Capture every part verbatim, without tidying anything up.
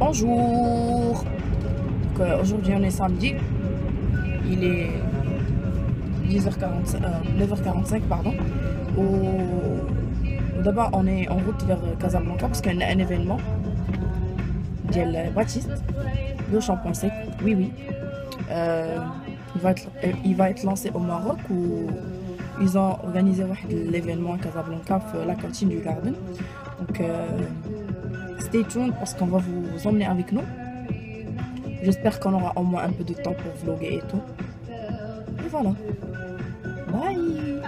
Bonjour. Aujourd'hui on est samedi. Il est dix heures quarante-cinq, euh, neuf heures quarante-cinq pardon. D'abord on est en route vers Casablanca parce qu'il y a un événement. Diel Baptiste. Deux shampoings secs. Oui oui. Euh, il, va être, il va être lancé au Maroc où ils ont organisé l'événement à Casablanca, la cantine du Garden. Donc euh, stay tuned parce qu'on va vous emmener avec nous. J'espère qu'on aura au moins un peu de temps pour vlogger et tout. Et voilà. Bye!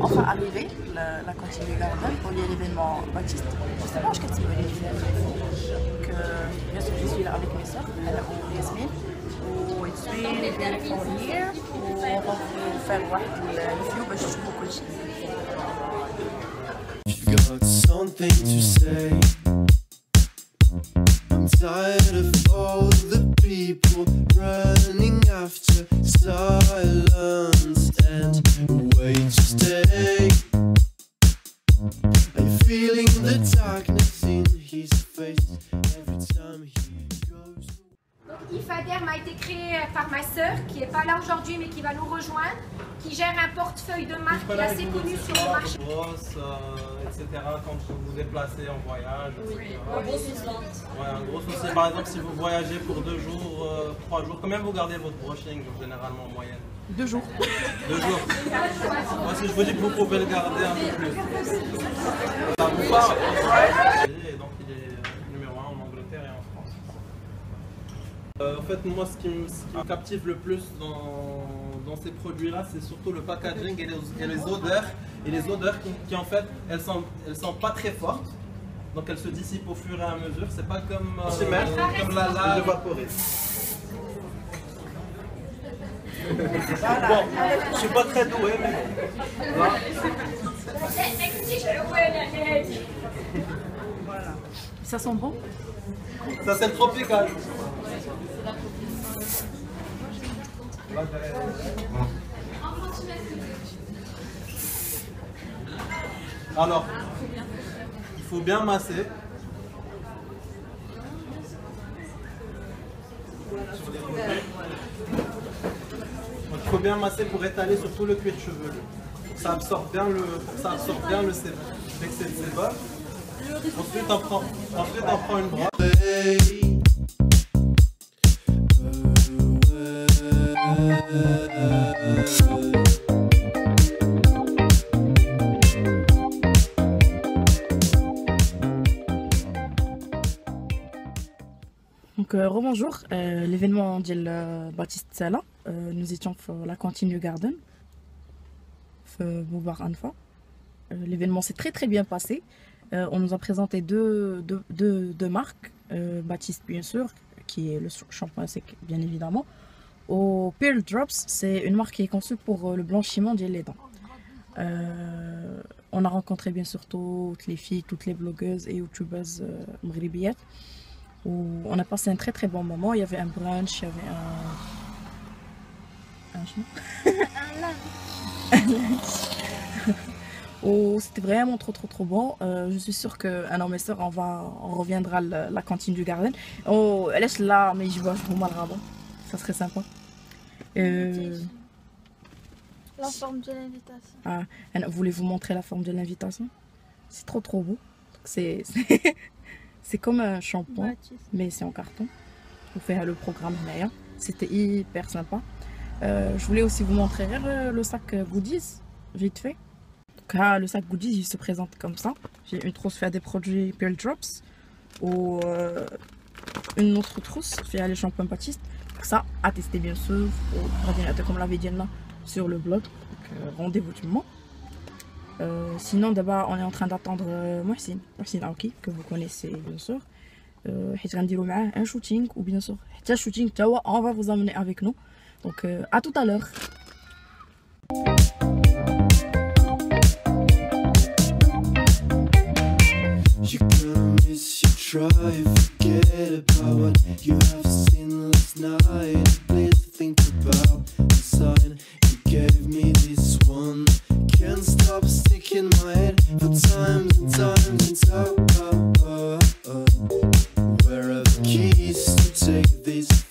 Enfin arrivé, la, la Continue Garden, pour l'événement Baptiste. Justement, je suis venue du village. Donc, bien sûr, je suis là avec mes soeurs, Hélène ou Yasmine. Ou Edwin, ils viennent pour lire, ou faire le film, je suis beaucoup de choses. You've got something to say. I'm tired of all the people running after silence and wait to stay. I'm feeling the darkness in his face every time he goes. Donc Ifaderm a été créé par ma sœur qui n'est pas là aujourd'hui mais qui va nous rejoindre, qui gère un portefeuille de marque qui est assez connu sur le marché. Grosse, euh, et cetera. Quand vous vous déplacez en voyage, et cetera. Oui, un gros souci. Ouais, un gros souci. Par exemple, si vous voyagez pour deux jours, euh, trois jours, combien vous gardez votre brushing généralement en moyenne? Deux jours. Deux jours. Moi, si je vous dis que vous pouvez le garder un peu plus. Ça vous parle. Et donc, il est numéro un en Angleterre et en France. Euh, en fait, moi, ce qui me, ce qui me captive le plus dans dans ces produits-là, c'est surtout le packaging et les, et les odeurs, et les odeurs qui, qui en fait, elles sont, elles sont pas très fortes, donc elles se dissipent au fur et à mesure. C'est pas comme, euh, c'est même, comme la lave évaporée. Bon, je suis pas très doué, mais. Voilà. Ça sent bon. Ça c'est le tropical. Alors, il faut bien masser. Il faut bien masser pour étaler sur tout le cuir chevelu. Ça absorbe bien le, ça absorbe bien le sébum. L'excès de sébum. Ensuite, on prend, ensuite, on prend une brosse. Donc euh, rebonjour, euh, l'événement d'El euh, Baptiste Salah, euh, nous étions à la Continue Garden, Boubar Anfa. Euh, l'événement s'est très très bien passé, euh, on nous a présenté deux, deux, deux, deux marques, euh, Baptiste bien sûr, qui est le shampoing sec bien évidemment, Au Pearl Drops, c'est une marque qui est conçue pour le blanchiment des dents. Euh, on a rencontré bien sûr toutes les filles, toutes les blogueuses et youtubeuses euh, Brillibillette, où on a passé un très très bon moment. Il y avait un brunch, il y avait un... un, un lunch. Oh, c'était vraiment trop trop trop bon. Euh, je suis sûre qu'un homme et soeur, on, va, on reviendra à la, la cantine du Garden. Oh, laisse là, mais je vois, je vous mal rabon. Ça serait sympa. Euh... La forme de l'invitation. Ah, voulez-vous montrer la forme de l'invitation? C'est trop trop beau. C'est comme un shampoing, ouais, mais c'est en carton. Vous faites le programme d'ailleurs. C'était hyper sympa. Euh, je voulais aussi vous montrer le sac goodies, vite fait. Ah, le sac goodies il se présente comme ça. J'ai une trousse fait des produits Pearl Drops ou euh, une autre trousse fait les shampoings Baptiste. Ça à tester bien sûr au ordinateur comme l'avait dit là sur le blog. Euh, rendez-vous du moment. Euh, sinon d'abord on est en train d'attendre euh, Mohsin, Mohsin Aoki que vous connaissez bien sûr. Euh, un shooting ou bien sûr un shooting. On va vous emmener avec nous. Donc euh, à tout à l'heure. You gotta miss your try and forget about what you have seen last night. Please think about the sign you gave me. This one can't stop sticking my head for times and times and times. Where are the keys to take this?